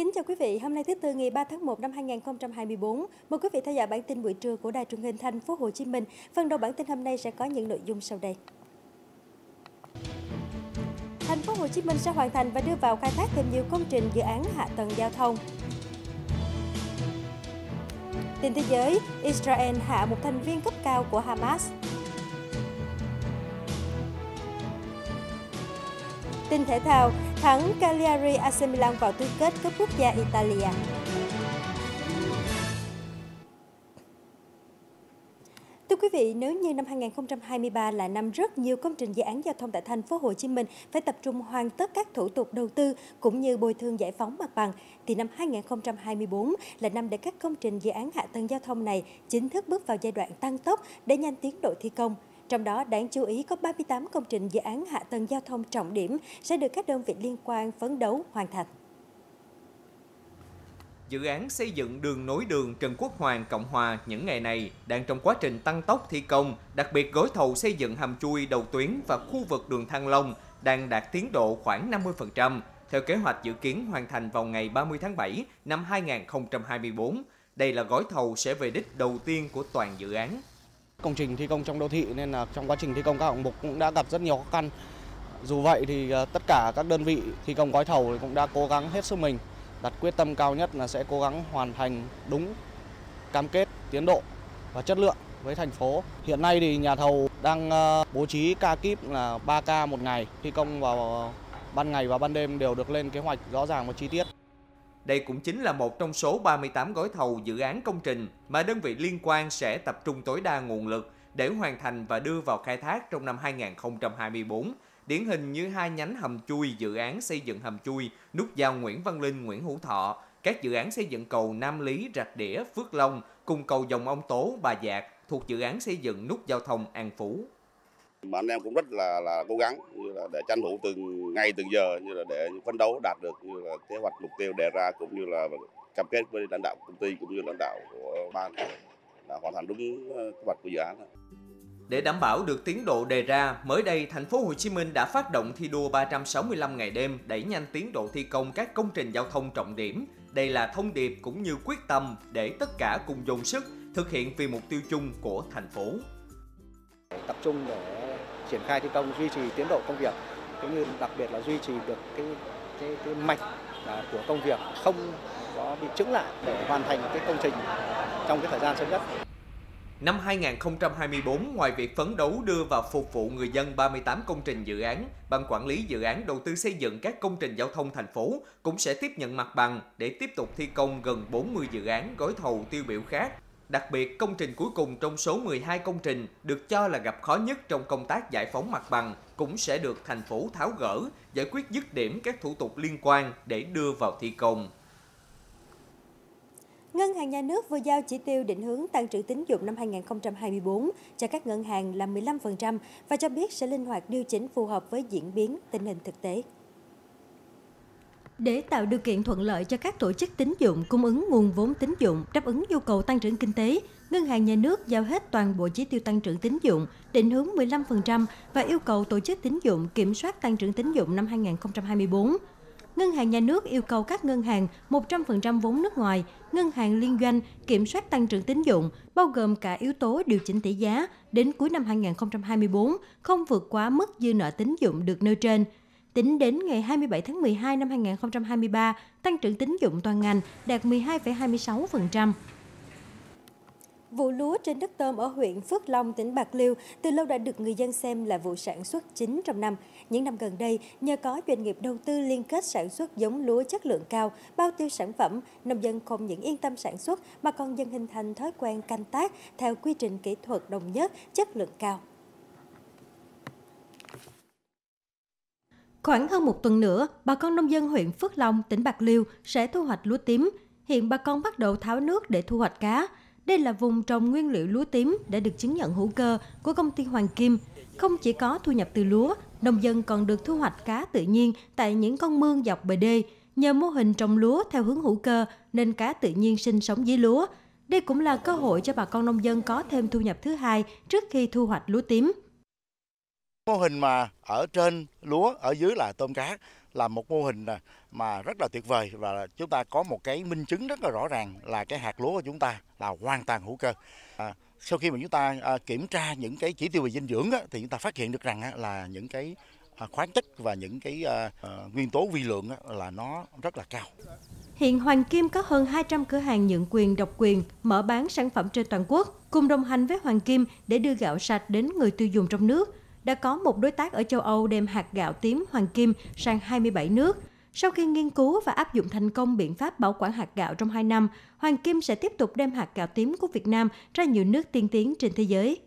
Kính chào quý vị, hôm nay thứ Tư ngày 3 tháng 1 năm 2024. Mời quý vị theo dõi bản tin buổi trưa của Đài Truyền hình Thành phố Hồ Chí Minh. Phần đầu bản tin hôm nay sẽ có những nội dung sau đây. Thành phố Hồ Chí Minh sẽ hoàn thành và đưa vào khai thác thêm nhiều công trình dự án hạ tầng giao thông. Tin thế giới, Israel hạ một thành viên cấp cao của Hamas. Tin thể thao, thắng Cagliari AC Milan vào tứ kết Cup quốc gia Italia. Thưa quý vị, nếu như năm 2023 là năm rất nhiều công trình dự án giao thông tại Thành phố Hồ Chí Minh phải tập trung hoàn tất các thủ tục đầu tư cũng như bồi thường giải phóng mặt bằng, thì năm 2024 là năm để các công trình dự án hạ tầng giao thông này chính thức bước vào giai đoạn tăng tốc để nhanh tiến độ thi công. Trong đó, đáng chú ý có 38 công trình dự án hạ tầng giao thông trọng điểm sẽ được các đơn vị liên quan phấn đấu hoàn thành. Dự án xây dựng đường nối đường Trần Quốc Hoàng, Cộng Hòa những ngày này đang trong quá trình tăng tốc thi công, đặc biệt gói thầu xây dựng hầm chui đầu tuyến và khu vực đường Thăng Long đang đạt tiến độ khoảng 50%, theo kế hoạch dự kiến hoàn thành vào ngày 30 tháng 7 năm 2024. Đây là gói thầu sẽ về đích đầu tiên của toàn dự án. Công trình thi công trong đô thị nên là trong quá trình thi công các hạng mục cũng đã gặp rất nhiều khó khăn. Dù vậy thì tất cả các đơn vị thi công gói thầu cũng đã cố gắng hết sức mình, đặt quyết tâm cao nhất là sẽ cố gắng hoàn thành đúng cam kết tiến độ và chất lượng với thành phố. Hiện nay thì nhà thầu đang bố trí ca kíp là 3 ca một ngày, thi công vào ban ngày và ban đêm đều được lên kế hoạch rõ ràng và chi tiết. Đây cũng chính là một trong số 38 gói thầu dự án công trình mà đơn vị liên quan sẽ tập trung tối đa nguồn lực để hoàn thành và đưa vào khai thác trong năm 2024. Điển hình như hai nhánh hầm chui dự án xây dựng hầm chui nút giao Nguyễn Văn Linh, Nguyễn Hữu Thọ, các dự án xây dựng cầu Nam Lý, Rạch Đĩa, Phước Long cùng cầu dòng Ông Tố, Bà Dạc thuộc dự án xây dựng nút giao thông An Phú. Mà anh em cũng rất là cố gắng như là để tranh thủ từng ngày từng giờ, như là để phấn đấu đạt được như là kế hoạch mục tiêu đề ra, cũng như là cam kết với lãnh đạo công ty cũng như lãnh đạo của ban là hoàn thành đúng kế hoạch của dự án. Để đảm bảo được tiến độ đề ra, mới đây Thành phố Hồ Chí Minh đã phát động thi đua 365 ngày đêm đẩy nhanh tiến độ thi công các công trình giao thông trọng điểm. Đây là thông điệp cũng như quyết tâm để tất cả cùng dồn sức thực hiện vì mục tiêu chung của thành phố. Tập trung để triển khai thi công, duy trì tiến độ công việc, cũng như đặc biệt là duy trì được cái mạch của công việc, không có bị chững lại để hoàn thành cái công trình trong cái thời gian sớm nhất. Năm 2024, ngoài việc phấn đấu đưa và phục vụ người dân 38 công trình dự án, Ban Quản lý Dự án Đầu tư xây dựng các công trình giao thông thành phố cũng sẽ tiếp nhận mặt bằng để tiếp tục thi công gần 40 dự án gói thầu tiêu biểu khác. Đặc biệt, công trình cuối cùng trong số 12 công trình được cho là gặp khó nhất trong công tác giải phóng mặt bằng cũng sẽ được thành phố tháo gỡ, giải quyết dứt điểm các thủ tục liên quan để đưa vào thi công. Ngân hàng Nhà nước vừa giao chỉ tiêu định hướng tăng trưởng tín dụng năm 2024 cho các ngân hàng là 15% và cho biết sẽ linh hoạt điều chỉnh phù hợp với diễn biến tình hình thực tế. Để tạo điều kiện thuận lợi cho các tổ chức tín dụng cung ứng nguồn vốn tín dụng đáp ứng nhu cầu tăng trưởng kinh tế, Ngân hàng Nhà nước giao hết toàn bộ chỉ tiêu tăng trưởng tín dụng định hướng 15% và yêu cầu tổ chức tín dụng kiểm soát tăng trưởng tín dụng năm 2024. Ngân hàng Nhà nước yêu cầu các ngân hàng 100% vốn nước ngoài, ngân hàng liên doanh kiểm soát tăng trưởng tín dụng, bao gồm cả yếu tố điều chỉnh tỷ giá đến cuối năm 2024 không vượt quá mức dư nợ tín dụng được nêu trên. Tính đến ngày 27 tháng 12 năm 2023, tăng trưởng tín dụng toàn ngành đạt 12,26%. Vụ lúa trên đất tôm ở huyện Phước Long, tỉnh Bạc Liêu từ lâu đã được người dân xem là vụ sản xuất chính trong năm. Những năm gần đây, nhờ có doanh nghiệp đầu tư liên kết sản xuất giống lúa chất lượng cao, bao tiêu sản phẩm, nông dân không những yên tâm sản xuất mà còn dần hình thành thói quen canh tác theo quy trình kỹ thuật đồng nhất, chất lượng cao. Khoảng hơn một tuần nữa, bà con nông dân huyện Phước Long, tỉnh Bạc Liêu sẽ thu hoạch lúa tím. Hiện bà con bắt đầu tháo nước để thu hoạch cá. Đây là vùng trồng nguyên liệu lúa tím đã được chứng nhận hữu cơ của công ty Hoàng Kim. Không chỉ có thu nhập từ lúa, nông dân còn được thu hoạch cá tự nhiên tại những con mương dọc bờ đê. Nhờ mô hình trồng lúa theo hướng hữu cơ nên cá tự nhiên sinh sống dưới lúa. Đây cũng là cơ hội cho bà con nông dân có thêm thu nhập thứ hai trước khi thu hoạch lúa tím. Mô hình mà ở trên lúa, ở dưới là tôm cá là một mô hình mà rất là tuyệt vời, và chúng ta có một cái minh chứng rất là rõ ràng là cái hạt lúa của chúng ta là hoàn toàn hữu cơ. Sau khi mà chúng ta kiểm tra những cái chỉ tiêu về dinh dưỡng thì chúng ta phát hiện được rằng là những cái khoáng chất và những cái nguyên tố vi lượng là nó rất là cao. Hiện Hoàng Kim có hơn 200 cửa hàng nhượng quyền độc quyền mở bán sản phẩm trên toàn quốc, cùng đồng hành với Hoàng Kim để đưa gạo sạch đến người tiêu dùng trong nước. Đã có một đối tác ở châu Âu đem hạt gạo tím Hoàng Kim sang 27 nước. Sau khi nghiên cứu và áp dụng thành công biện pháp bảo quản hạt gạo trong 2 năm, Hoàng Kim sẽ tiếp tục đem hạt gạo tím của Việt Nam ra nhiều nước tiên tiến trên thế giới.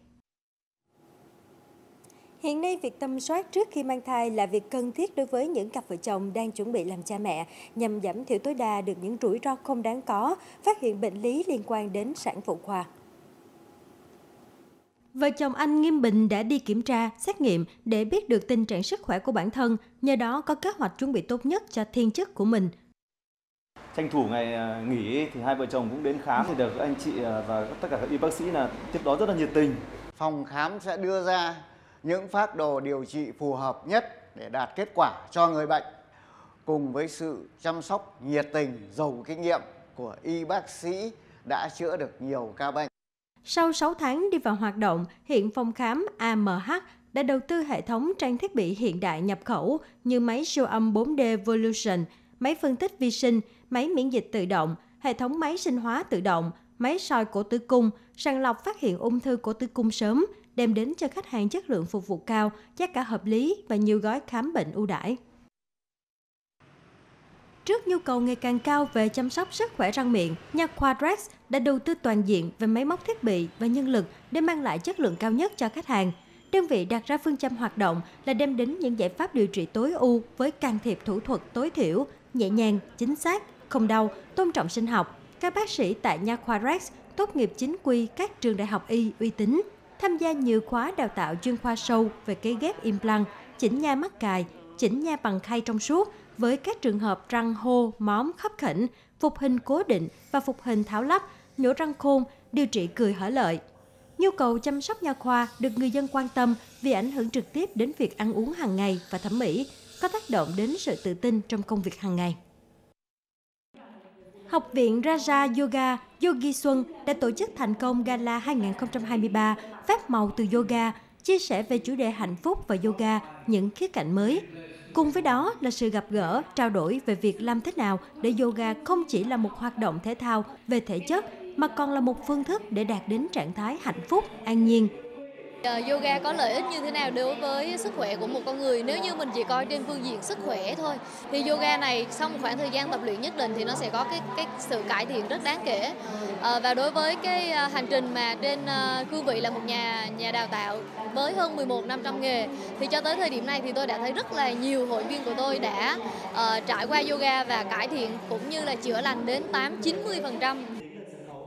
Hiện nay, việc tầm soát trước khi mang thai là việc cần thiết đối với những cặp vợ chồng đang chuẩn bị làm cha mẹ, nhằm giảm thiểu tối đa được những rủi ro không đáng có, phát hiện bệnh lý liên quan đến sản phụ khoa. Vợ chồng anh Nghiêm Bình đã đi kiểm tra, xét nghiệm để biết được tình trạng sức khỏe của bản thân, nhờ đó có kế hoạch chuẩn bị tốt nhất cho thiên chức của mình. Tranh thủ ngày nghỉ thì hai vợ chồng cũng đến khám, thì được anh chị và tất cả các y bác sĩ là tiếp đón rất là nhiệt tình. Phòng khám sẽ đưa ra những phác đồ điều trị phù hợp nhất để đạt kết quả cho người bệnh, cùng với sự chăm sóc nhiệt tình, giàu kinh nghiệm của y bác sĩ đã chữa được nhiều ca bệnh. Sau 6 tháng đi vào hoạt động, hiện phòng khám AMH đã đầu tư hệ thống trang thiết bị hiện đại nhập khẩu như máy siêu âm 4D Revolution, máy phân tích vi sinh, máy miễn dịch tự động, hệ thống máy sinh hóa tự động, máy soi cổ tử cung, sàng lọc phát hiện ung thư cổ tử cung sớm, đem đến cho khách hàng chất lượng phục vụ cao, giá cả hợp lý và nhiều gói khám bệnh ưu đãi. Trước nhu cầu ngày càng cao về chăm sóc sức khỏe răng miệng, Nha khoa Rex đã đầu tư toàn diện về máy móc, thiết bị và nhân lực để mang lại chất lượng cao nhất cho khách hàng. Đơn vị đặt ra phương châm hoạt động là đem đến những giải pháp điều trị tối ưu với can thiệp thủ thuật tối thiểu, nhẹ nhàng, chính xác, không đau, tôn trọng sinh học. Các bác sĩ tại Nha khoa Rex tốt nghiệp chính quy các trường đại học y uy tín, tham gia nhiều khóa đào tạo chuyên khoa sâu về cấy ghép implant, chỉnh nha mắc cài, chỉnh nha bằng khay trong suốt với các trường hợp răng hô, móm, khắp khỉnh, phục hình cố định và phục hình tháo lắp, nhổ răng khôn, điều trị cười hở lợi. Nhu cầu chăm sóc nha khoa được người dân quan tâm vì ảnh hưởng trực tiếp đến việc ăn uống hàng ngày và thẩm mỹ, có tác động đến sự tự tin trong công việc hàng ngày. Học viện Raja Yoga Yogi Xuân đã tổ chức thành công Gala 2023 Phép màu từ yoga, chia sẻ về chủ đề hạnh phúc và yoga, những khía cạnh mới. Cùng với đó là sự gặp gỡ, trao đổi về việc làm thế nào để yoga không chỉ là một hoạt động thể thao về thể chất, mà còn là một phương thức để đạt đến trạng thái hạnh phúc, an nhiên. Yoga có lợi ích như thế nào đối với sức khỏe của một con người? Nếu như mình chỉ coi trên phương diện sức khỏe thôi, thì yoga này sau một khoảng thời gian tập luyện nhất định thì nó sẽ có cái sự cải thiện rất đáng kể. Và đối với cái hành trình mà trên cương vị là một nhà đào tạo với hơn 11 năm trong nghề, thì cho tới thời điểm này thì tôi đã thấy rất là nhiều hội viên của tôi đã trải qua yoga và cải thiện cũng như là chữa lành đến 80-90%.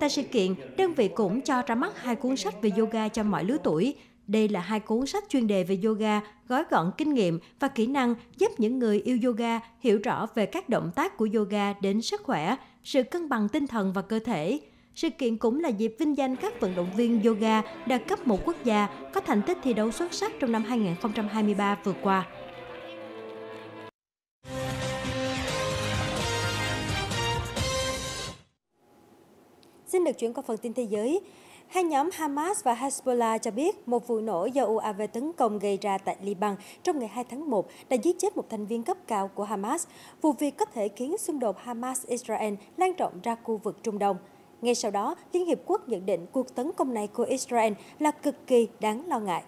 Tại sự kiện, đơn vị cũng cho ra mắt hai cuốn sách về yoga cho mọi lứa tuổi. Đây là hai cuốn sách chuyên đề về yoga, gói gọn kinh nghiệm và kỹ năng giúp những người yêu yoga hiểu rõ về các động tác của yoga đến sức khỏe, sự cân bằng tinh thần và cơ thể. Sự kiện cũng là dịp vinh danh các vận động viên yoga đạt cấp một quốc gia có thành tích thi đấu xuất sắc trong năm 2023 vừa qua. Xin được chuyển qua phần tin thế giới. Hai nhóm Hamas và Hezbollah cho biết một vụ nổ do UAV tấn công gây ra tại Liban trong ngày 2 tháng 1 đã giết chết một thành viên cấp cao của Hamas. Vụ việc có thể khiến xung đột Hamas-Israel lan rộng ra khu vực Trung Đông. Ngay sau đó, Liên Hiệp Quốc nhận định cuộc tấn công này của Israel là cực kỳ đáng lo ngại.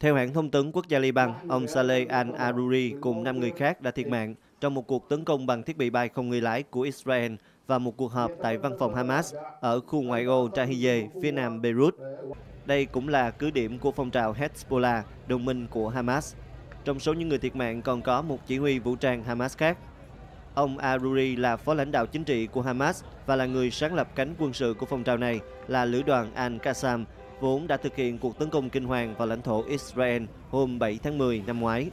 Theo hãng thông tấn quốc gia Liban, ông Saleh Al-Aruri cùng 5 người khác đã thiệt mạng trong một cuộc tấn công bằng thiết bị bay không người lái của Israel và một cuộc họp tại văn phòng Hamas ở khu ngoại ô Tahejê, phía nam Beirut. Đây cũng là cứ điểm của phong trào Hezbollah, đồng minh của Hamas. Trong số những người thiệt mạng còn có một chỉ huy vũ trang Hamas khác. Ông Aruri là phó lãnh đạo chính trị của Hamas và là người sáng lập cánh quân sự của phong trào này là lữ đoàn Al-Qassam, vốn đã thực hiện cuộc tấn công kinh hoàng vào lãnh thổ Israel hôm 7 tháng 10 năm ngoái.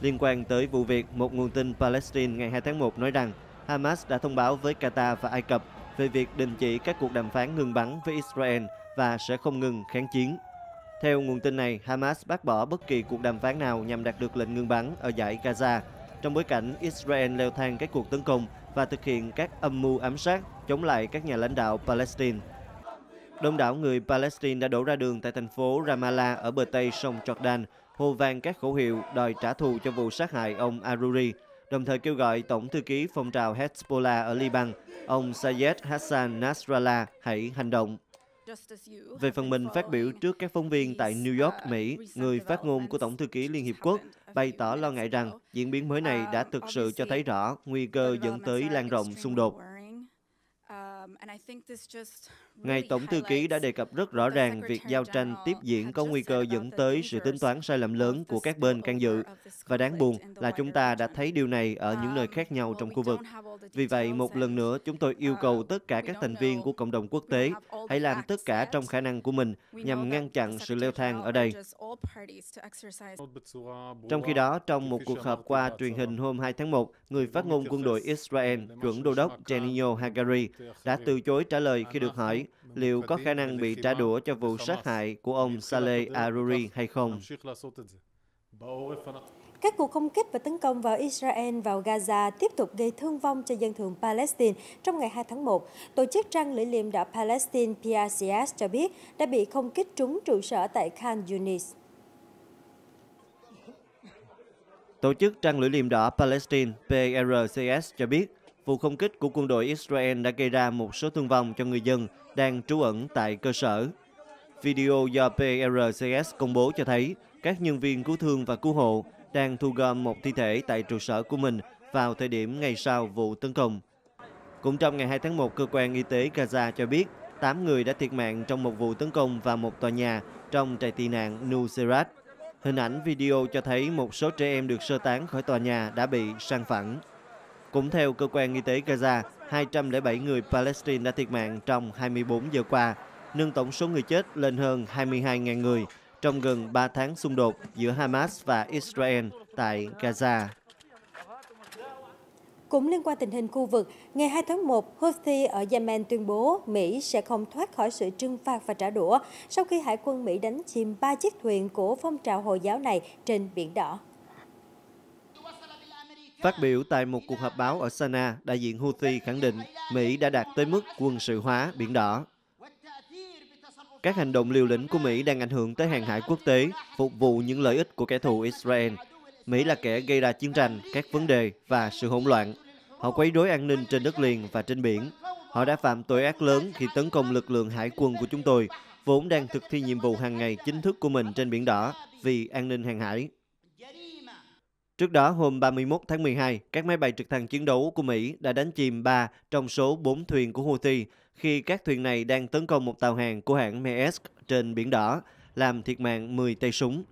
Liên quan tới vụ việc, một nguồn tin Palestine ngày 2 tháng 1 nói rằng Hamas đã thông báo với Qatar và Ai Cập về việc đình chỉ các cuộc đàm phán ngừng bắn với Israel và sẽ không ngừng kháng chiến. Theo nguồn tin này, Hamas bác bỏ bất kỳ cuộc đàm phán nào nhằm đạt được lệnh ngừng bắn ở dải Gaza, trong bối cảnh Israel leo thang các cuộc tấn công và thực hiện các âm mưu ám sát chống lại các nhà lãnh đạo Palestine. Đông đảo người Palestine đã đổ ra đường tại thành phố Ramallah ở bờ Tây sông Jordan, hô vang các khẩu hiệu đòi trả thù cho vụ sát hại ông Aruri, đồng thời kêu gọi Tổng thư ký phong trào Hezbollah ở Liban, ông Sayed Hassan Nasrallah hãy hành động. Về phần mình phát biểu trước các phóng viên tại New York, Mỹ, người phát ngôn của Tổng thư ký Liên Hiệp Quốc bày tỏ lo ngại rằng diễn biến mới này đã thực sự cho thấy rõ nguy cơ dẫn tới lan rộng xung đột. Ngài Tổng thư ký đã đề cập rất rõ ràng việc giao tranh tiếp diễn có nguy cơ dẫn tới sự tính toán sai lầm lớn của các bên can dự. Và đáng buồn là chúng ta đã thấy điều này ở những nơi khác nhau trong khu vực. Vì vậy, một lần nữa, chúng tôi yêu cầu tất cả các thành viên của cộng đồng quốc tế hãy làm tất cả trong khả năng của mình nhằm ngăn chặn sự leo thang ở đây. Trong khi đó, trong một cuộc họp qua truyền hình hôm 2 tháng 1, người phát ngôn quân đội Israel, chuẩn đô đốc Genio Hagari, đã từ chối trả lời khi được hỏi liệu có khả năng bị trả đũa cho vụ sát hại của ông Saleh Al-Aruri hay không. Các cuộc không kích và tấn công vào Israel vào Gaza tiếp tục gây thương vong cho dân thường Palestine trong ngày 2 tháng 1. Tổ chức trăng lưỡi liềm đỏ Palestine PRCS cho biết đã bị không kích trúng trụ sở tại Khan Yunis. Tổ chức trăng lưỡi liềm đỏ Palestine PRCS cho biết vụ không kích của quân đội Israel đã gây ra một số thương vong cho người dân đang trú ẩn tại cơ sở. Video do PRCS công bố cho thấy các nhân viên cứu thương và cứu hộ đang thu gom một thi thể tại trụ sở của mình vào thời điểm ngay sau vụ tấn công. Cũng trong ngày 2 tháng 1, cơ quan y tế Gaza cho biết 8 người đã thiệt mạng trong một vụ tấn công vào một tòa nhà trong trại tị nạn Nuseirat. Hình ảnh video cho thấy một số trẻ em được sơ tán khỏi tòa nhà đã bị san phẳng. Cũng theo cơ quan y tế Gaza, 207 người Palestine đã thiệt mạng trong 24 giờ qua, nâng tổng số người chết lên hơn 22.000 người trong gần 3 tháng xung đột giữa Hamas và Israel tại Gaza. Cũng liên quan tình hình khu vực, ngày 2 tháng 1, Houthi ở Yemen tuyên bố Mỹ sẽ không thoát khỏi sự trừng phạt và trả đũa sau khi Hải quân Mỹ đánh chìm 3 chiếc thuyền của phong trào Hồi giáo này trên Biển Đỏ. Phát biểu tại một cuộc họp báo ở Sanaa, đại diện Houthi khẳng định Mỹ đã đạt tới mức quân sự hóa Biển Đỏ. Các hành động liều lĩnh của Mỹ đang ảnh hưởng tới hàng hải quốc tế, phục vụ những lợi ích của kẻ thù Israel. Mỹ là kẻ gây ra chiến tranh, các vấn đề và sự hỗn loạn. Họ quấy rối an ninh trên đất liền và trên biển. Họ đã phạm tội ác lớn khi tấn công lực lượng hải quân của chúng tôi, vốn đang thực thi nhiệm vụ hàng ngày chính thức của mình trên Biển Đỏ vì an ninh hàng hải. Trước đó, hôm 31 tháng 12, các máy bay trực thăng chiến đấu của Mỹ đã đánh chìm 3 trong số 4 thuyền của Houthi khi các thuyền này đang tấn công một tàu hàng của hãng Maersk trên Biển Đỏ, làm thiệt mạng 10 tay súng.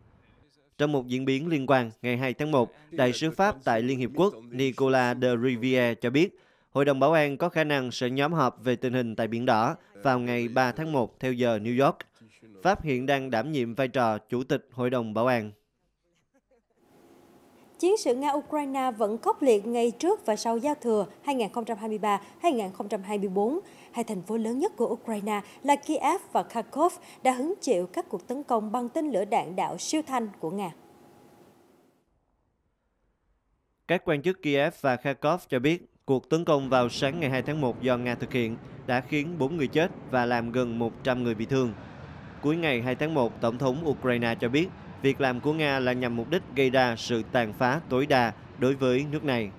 Trong một diễn biến liên quan, ngày 2 tháng 1, Đại sứ Pháp tại Liên Hiệp Quốc Nicolas de Rivière cho biết Hội đồng Bảo an có khả năng sẽ nhóm họp về tình hình tại Biển Đỏ vào ngày 3 tháng 1 theo giờ New York. Pháp hiện đang đảm nhiệm vai trò Chủ tịch Hội đồng Bảo an. Chiến sự Nga-Ukraine vẫn khốc liệt ngay trước và sau giao thừa 2023-2024. Hai thành phố lớn nhất của Ukraine là Kiev và Kharkov đã hứng chịu các cuộc tấn công bằng tên lửa đạn đạo siêu thanh của Nga. Các quan chức Kiev và Kharkov cho biết cuộc tấn công vào sáng ngày 2 tháng 1 do Nga thực hiện đã khiến 4 người chết và làm gần 100 người bị thương. Cuối ngày 2 tháng 1, Tổng thống Ukraine cho biết việc làm của Nga là nhằm mục đích gây ra sự tàn phá tối đa đối với nước này.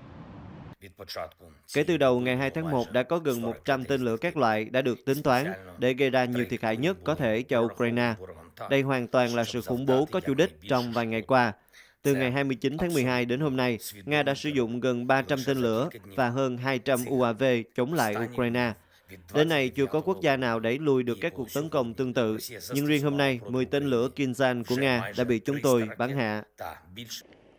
Kể từ đầu ngày 2 tháng 1 đã có gần 100 tên lửa các loại đã được tính toán để gây ra nhiều thiệt hại nhất có thể cho Ukraine. Đây hoàn toàn là sự khủng bố có chủ đích trong vài ngày qua. Từ ngày 29 tháng 12 đến hôm nay, Nga đã sử dụng gần 300 tên lửa và hơn 200 UAV chống lại Ukraine. Đến nay, chưa có quốc gia nào đẩy lùi được các cuộc tấn công tương tự, nhưng riêng hôm nay, 10 tên lửa Kinzhan của Nga đã bị chúng tôi bắn hạ.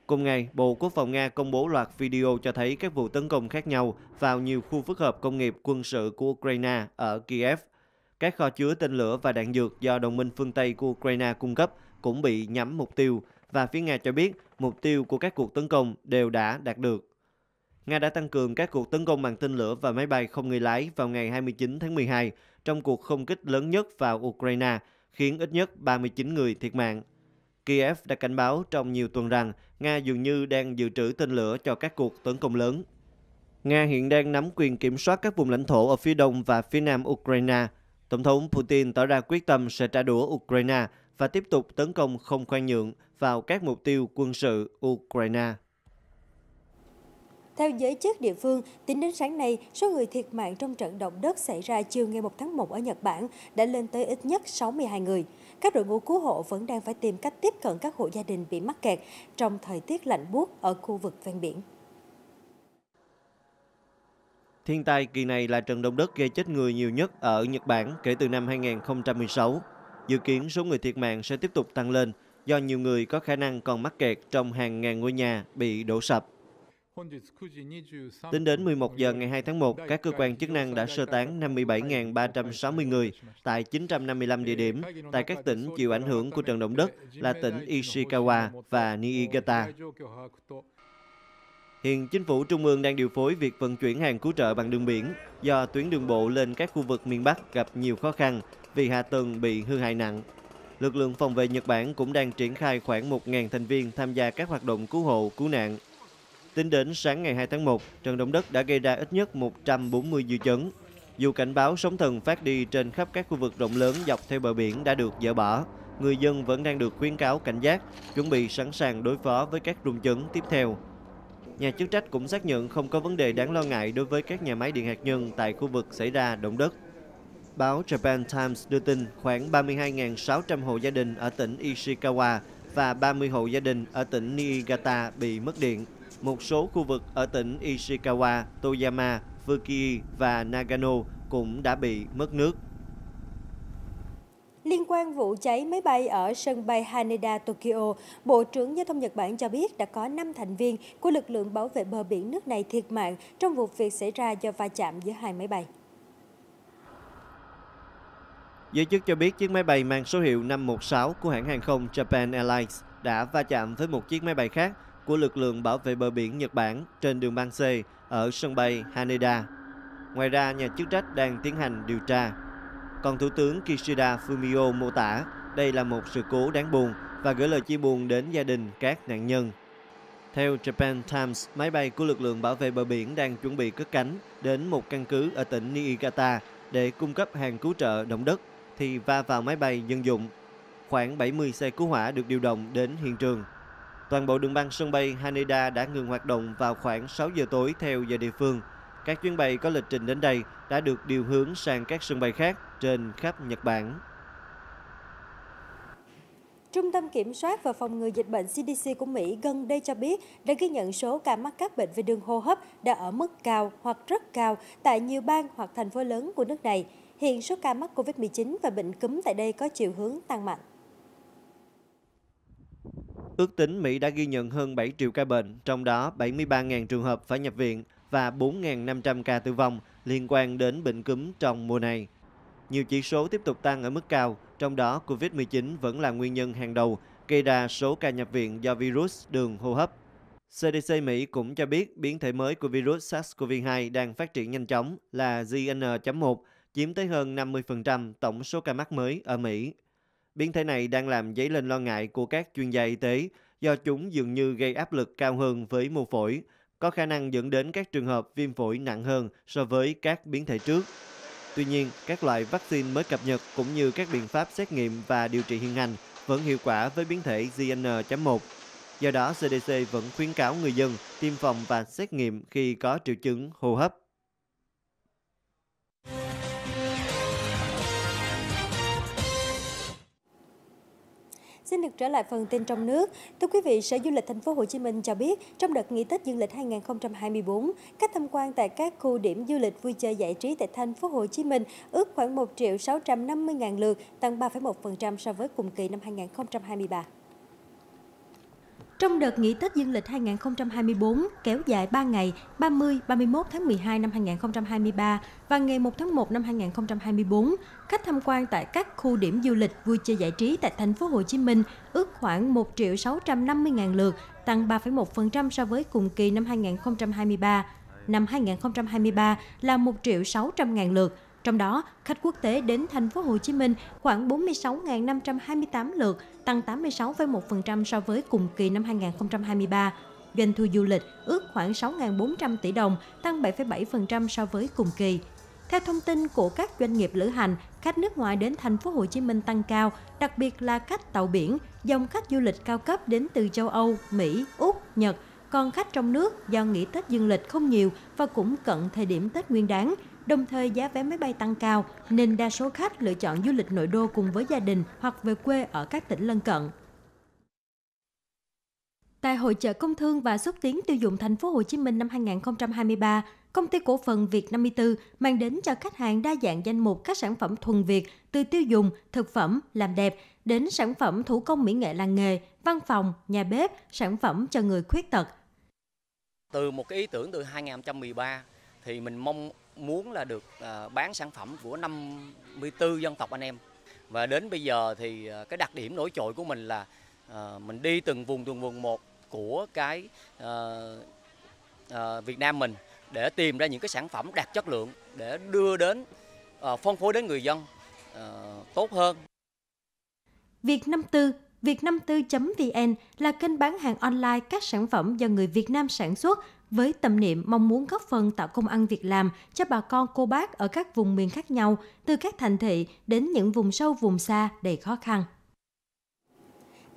Cùng ngày, Bộ Quốc phòng Nga công bố loạt video cho thấy các vụ tấn công khác nhau vào nhiều khu phức hợp công nghiệp quân sự của Ukraine ở Kiev. Các kho chứa tên lửa và đạn dược do đồng minh phương Tây của Ukraine cung cấp cũng bị nhắm mục tiêu, và phía Nga cho biết mục tiêu của các cuộc tấn công đều đã đạt được. Nga đã tăng cường các cuộc tấn công bằng tên lửa và máy bay không người lái vào ngày 29 tháng 12 trong cuộc không kích lớn nhất vào Ukraine khiến ít nhất 39 người thiệt mạng. Kiev đã cảnh báo trong nhiều tuần rằng Nga dường như đang dự trữ tên lửa cho các cuộc tấn công lớn. Nga hiện đang nắm quyền kiểm soát các vùng lãnh thổ ở phía đông và phía nam Ukraine. Tổng thống Putin tỏ ra quyết tâm sẽ trả đũa Ukraine và tiếp tục tấn công không khoan nhượng vào các mục tiêu quân sự Ukraine. Theo giới chức địa phương, tính đến sáng nay, số người thiệt mạng trong trận động đất xảy ra chiều ngày 1 tháng 1 ở Nhật Bản đã lên tới ít nhất 62 người. Các đội ngũ cứu hộ vẫn đang phải tìm cách tiếp cận các hộ gia đình bị mắc kẹt trong thời tiết lạnh buốt ở khu vực ven biển. Thiên tai kỳ này là trận động đất gây chết người nhiều nhất ở Nhật Bản kể từ năm 2016. Dự kiến số người thiệt mạng sẽ tiếp tục tăng lên do nhiều người có khả năng còn mắc kẹt trong hàng ngàn ngôi nhà bị đổ sập. Tính đến 11 giờ ngày 2 tháng 1, các cơ quan chức năng đã sơ tán 57.360 người tại 955 địa điểm tại các tỉnh chịu ảnh hưởng của trận động đất là tỉnh Ishikawa và Niigata. Hiện chính phủ Trung ương đang điều phối việc vận chuyển hàng cứu trợ bằng đường biển do tuyến đường bộ lên các khu vực miền Bắc gặp nhiều khó khăn vì hạ tầng bị hư hại nặng. Lực lượng phòng vệ Nhật Bản cũng đang triển khai khoảng 1.000 thành viên tham gia các hoạt động cứu hộ, cứu nạn. Tính đến sáng ngày 2 tháng 1, trận động đất đã gây ra ít nhất 140 dư chấn. Dù cảnh báo sóng thần phát đi trên khắp các khu vực rộng lớn dọc theo bờ biển đã được dỡ bỏ, người dân vẫn đang được khuyến cáo cảnh giác, chuẩn bị sẵn sàng đối phó với các rung chấn tiếp theo. Nhà chức trách cũng xác nhận không có vấn đề đáng lo ngại đối với các nhà máy điện hạt nhân tại khu vực xảy ra động đất. Báo Japan Times đưa tin khoảng 32.600 hộ gia đình ở tỉnh Ishikawa và 30 hộ gia đình ở tỉnh Niigata bị mất điện. Một số khu vực ở tỉnh Ishikawa, Toyama, Fukui và Nagano cũng đã bị mất nước. Liên quan vụ cháy máy bay ở sân bay Haneda, Tokyo, Bộ trưởng Giao thông Nhật Bản cho biết đã có 5 thành viên của lực lượng bảo vệ bờ biển nước này thiệt mạng trong vụ việc xảy ra do va chạm giữa hai máy bay. Giới chức cho biết chiếc máy bay mang số hiệu 516 của hãng hàng không Japan Airlines đã va chạm với một chiếc máy bay khác của lực lượng bảo vệ bờ biển Nhật Bản trên đường băng C ở sân bay Haneda. Ngoài ra, nhà chức trách đang tiến hành điều tra. Còn Thủ tướng Kishida Fumio mô tả đây là một sự cố đáng buồn và gửi lời chia buồn đến gia đình các nạn nhân. Theo Japan Times, máy bay của lực lượng bảo vệ bờ biển đang chuẩn bị cất cánh đến một căn cứ ở tỉnh Niigata để cung cấp hàng cứu trợ động đất thì va vào máy bay dân dụng. Khoảng 70 xe cứu hỏa được điều động đến hiện trường. Toàn bộ đường băng sân bay Haneda đã ngừng hoạt động vào khoảng 6 giờ tối theo giờ địa phương. Các chuyến bay có lịch trình đến đây đã được điều hướng sang các sân bay khác trên khắp Nhật Bản. Trung tâm Kiểm soát và Phòng ngừa Dịch bệnh CDC của Mỹ gần đây cho biết đã ghi nhận số ca mắc các bệnh về đường hô hấp đã ở mức cao hoặc rất cao tại nhiều bang hoặc thành phố lớn của nước này. Hiện số ca mắc COVID-19 và bệnh cúm tại đây có chiều hướng tăng mạnh. Ước tính Mỹ đã ghi nhận hơn 7 triệu ca bệnh, trong đó 73.000 trường hợp phải nhập viện và 4.500 ca tử vong liên quan đến bệnh cúm trong mùa này. Nhiều chỉ số tiếp tục tăng ở mức cao, trong đó COVID-19 vẫn là nguyên nhân hàng đầu, gây ra số ca nhập viện do virus đường hô hấp. CDC Mỹ cũng cho biết biến thể mới của virus SARS-CoV-2 đang phát triển nhanh chóng là JN.1, chiếm tới hơn 50% tổng số ca mắc mới ở Mỹ. Biến thể này đang làm dấy lên lo ngại của các chuyên gia y tế do chúng dường như gây áp lực cao hơn với mô phổi, có khả năng dẫn đến các trường hợp viêm phổi nặng hơn so với các biến thể trước. Tuy nhiên, các loại vaccine mới cập nhật cũng như các biện pháp xét nghiệm và điều trị hiện hành vẫn hiệu quả với biến thể JN.1. Do đó, CDC vẫn khuyến cáo người dân tiêm phòng và xét nghiệm khi có triệu chứng hô hấp. Xin được trở lại phần tin trong nước. Thưa quý vị, Sở Du lịch Thành phố Hồ Chí Minh cho biết trong đợt nghỉ Tết Dương lịch 2024, khách tham quan tại các khu điểm du lịch vui chơi giải trí tại Thành phố Hồ Chí Minh ước khoảng 1.650.000 lượt, tăng 3,1% so với cùng kỳ năm 2023. Trong đợt nghỉ Tết Dương lịch 2024 kéo dài 3 ngày 30-31 tháng 12 năm 2023 và ngày 1 tháng 1 năm 2024, khách tham quan tại các khu điểm du lịch vui chơi giải trí tại Thành phố Hồ Chí Minh ước khoảng 1.650.000 lượt, tăng 3,1% so với cùng kỳ năm 2023. Năm 2023 là 1.600.000 lượt, Trong đó, khách quốc tế đến thành phố Hồ Chí Minh khoảng 46.528 lượt, tăng 86,1% so với cùng kỳ năm 2023. Doanh thu du lịch ước khoảng 6.400 tỷ đồng, tăng 7,7% so với cùng kỳ. Theo thông tin của các doanh nghiệp lữ hành, khách nước ngoài đến thành phố Hồ Chí Minh tăng cao, đặc biệt là khách tàu biển, dòng khách du lịch cao cấp đến từ châu Âu, Mỹ, Úc, Nhật. Còn khách trong nước do nghỉ Tết dương lịch không nhiều và cũng cận thời điểm Tết Nguyên Đán, đồng thời giá vé máy bay tăng cao nên đa số khách lựa chọn du lịch nội đô cùng với gia đình hoặc về quê ở các tỉnh lân cận. Tại hội chợ công thương và xúc tiến tiêu dùng thành phố Hồ Chí Minh năm 2023, Công ty cổ phần Việt 54 mang đến cho khách hàng đa dạng danh mục các sản phẩm thuần Việt từ tiêu dùng, thực phẩm, làm đẹp đến sản phẩm thủ công mỹ nghệ làng nghề, văn phòng, nhà bếp, sản phẩm cho người khuyết tật. Từ một cái ý tưởng từ 2013 thì mình mong muốn là được bán sản phẩm của 54 dân tộc anh em. Và đến bây giờ thì cái đặc điểm nổi trội của mình là mình đi từng vùng một của cái Việt Nam mình để tìm ra những cái sản phẩm đạt chất lượng để đưa đến phân phối đến người dân tốt hơn. Việt 54, Việt54.vn là kênh bán hàng online các sản phẩm do người Việt Nam sản xuất với tâm niệm mong muốn góp phần tạo công ăn việc làm cho bà con cô bác ở các vùng miền khác nhau, từ các thành thị đến những vùng sâu vùng xa đầy khó khăn.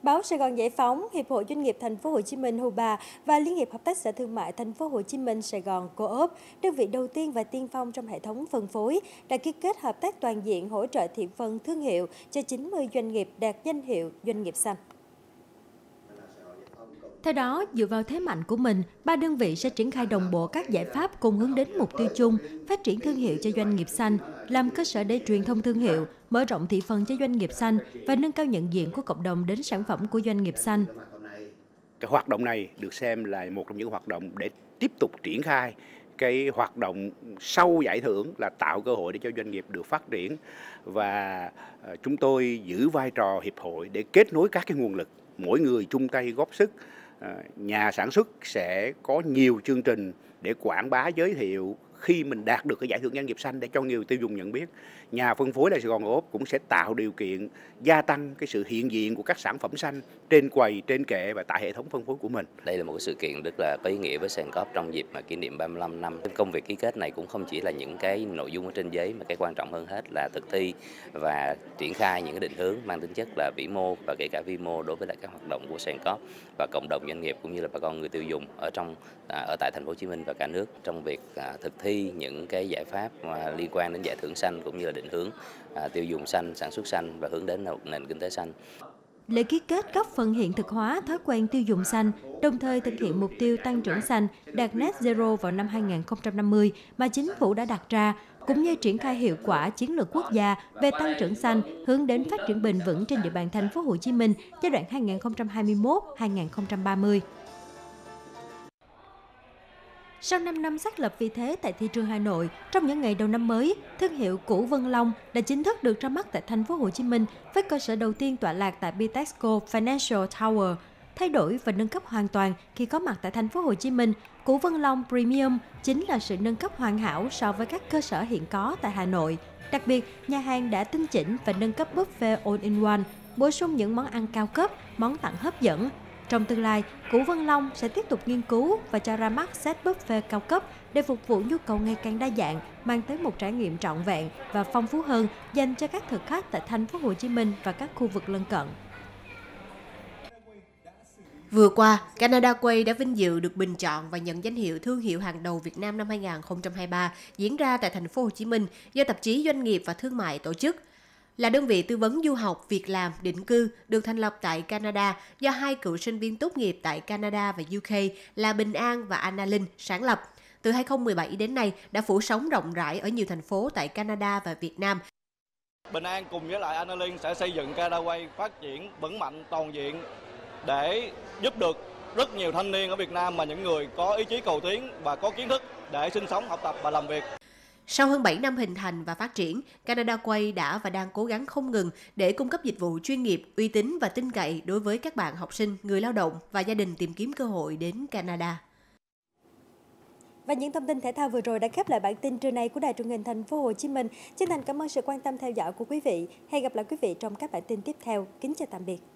Báo Sài Gòn Giải Phóng, Hiệp hội Doanh nghiệp Thành phố Hồ Chí Minh HOBA và Liên hiệp Hợp tác xã Thương mại Thành phố Hồ Chí Minh Sài Gòn Co-op, đơn vị đầu tiên và tiên phong trong hệ thống phân phối, đã ký kết hợp tác toàn diện hỗ trợ thị phần thương hiệu cho 90 doanh nghiệp đạt danh hiệu doanh nghiệp xanh. Theo đó, dựa vào thế mạnh của mình, ba đơn vị sẽ triển khai đồng bộ các giải pháp cùng hướng đến mục tiêu chung, phát triển thương hiệu cho doanh nghiệp xanh, làm cơ sở để truyền thông thương hiệu, mở rộng thị phần cho doanh nghiệp xanh và nâng cao nhận diện của cộng đồng đến sản phẩm của doanh nghiệp xanh. Cái hoạt động này được xem là một trong những hoạt động để tiếp tục triển khai cái hoạt động sau giải thưởng là tạo cơ hội để cho doanh nghiệp được phát triển, và chúng tôi giữ vai trò hiệp hội để kết nối các cái nguồn lực, mỗi người chung tay góp sức. Nhà sản xuất sẽ có nhiều chương trình để quảng bá giới thiệu khi mình đạt được cái giải thưởng doanh nghiệp xanh để cho người tiêu dùng nhận biết. Nhà phân phối là Sài Gòn Co-op cũng sẽ tạo điều kiện gia tăng cái sự hiện diện của các sản phẩm xanh trên quầy, trên kệ và tại hệ thống phân phối của mình. Đây là một sự kiện rất là có ý nghĩa với Sài Gòn Co-op trong dịp mà kỷ niệm 35 năm. Công việc ký kết này cũng không chỉ là những cái nội dung ở trên giấy mà cái quan trọng hơn hết là thực thi và triển khai những cái định hướng mang tính chất là vĩ mô và kể cả vi mô đối với lại các hoạt động của Sài Gòn Co-op và cộng đồng doanh nghiệp cũng như là bà con người tiêu dùng ở tại Thành phố Hồ Chí Minh và cả nước trong việc thực thi những cái giải pháp liên quan đến giải thưởng xanh cũng như là định hướng tiêu dùng xanh, sản xuất xanh và hướng đến một nền kinh tế xanh. Lễ ký kết góp phần hiện thực hóa thói quen tiêu dùng xanh, đồng thời thực hiện mục tiêu tăng trưởng xanh đạt net zero vào năm 2050 mà chính phủ đã đặt ra, cũng như triển khai hiệu quả chiến lược quốc gia về tăng trưởng xanh hướng đến phát triển bền vững trên địa bàn Thành phố Hồ Chí Minh giai đoạn 2021-2030. Sau 5 năm xác lập vị thế tại thị trường Hà Nội, trong những ngày đầu năm mới, thương hiệu cũ Vân Long đã chính thức được ra mắt tại Thành phố Hồ Chí Minh với cơ sở đầu tiên tọa lạc tại Bitexco Financial Tower. Thay đổi và nâng cấp hoàn toàn khi có mặt tại Thành phố Hồ Chí Minh, cũ Vân Long Premium chính là sự nâng cấp hoàn hảo so với các cơ sở hiện có tại Hà Nội. Đặc biệt, nhà hàng đã tinh chỉnh và nâng cấp buffet all-in-one, bổ sung những món ăn cao cấp, món tặng hấp dẫn. Trong tương lai, Củ Vân Long sẽ tiếp tục nghiên cứu và cho ra mắt set buffet cao cấp để phục vụ nhu cầu ngày càng đa dạng, mang tới một trải nghiệm trọn vẹn và phong phú hơn dành cho các thực khách tại Thành phố Hồ Chí Minh và các khu vực lân cận. Vừa qua, Canada Quay đã vinh dự được bình chọn và nhận danh hiệu thương hiệu hàng đầu Việt Nam năm 2023 diễn ra tại Thành phố Hồ Chí Minh do tạp chí Doanh nghiệp và Thương mại tổ chức. Là đơn vị tư vấn du học, việc làm, định cư được thành lập tại Canada do hai cựu sinh viên tốt nghiệp tại Canada và UK là Bình An và Anna Linh sáng lập. Từ 2017 đến nay đã phủ sóng rộng rãi ở nhiều thành phố tại Canada và Việt Nam. Bình An cùng với lại Anna Linh sẽ xây dựng Canada Quay phát triển vững mạnh toàn diện để giúp được rất nhiều thanh niên ở Việt Nam và những người có ý chí cầu tiến và có kiến thức để sinh sống, học tập và làm việc. Sau hơn 7 năm hình thành và phát triển, Canada Quay đã và đang cố gắng không ngừng để cung cấp dịch vụ chuyên nghiệp, uy tín và tin cậy đối với các bạn học sinh, người lao động và gia đình tìm kiếm cơ hội đến Canada. Và những thông tin thể thao vừa rồi đã khép lại bản tin trưa nay của Đài Truyền hình Thành phố Hồ Chí Minh. Chân thành cảm ơn sự quan tâm theo dõi của quý vị. Hẹn gặp lại quý vị trong các bản tin tiếp theo. Kính chào tạm biệt.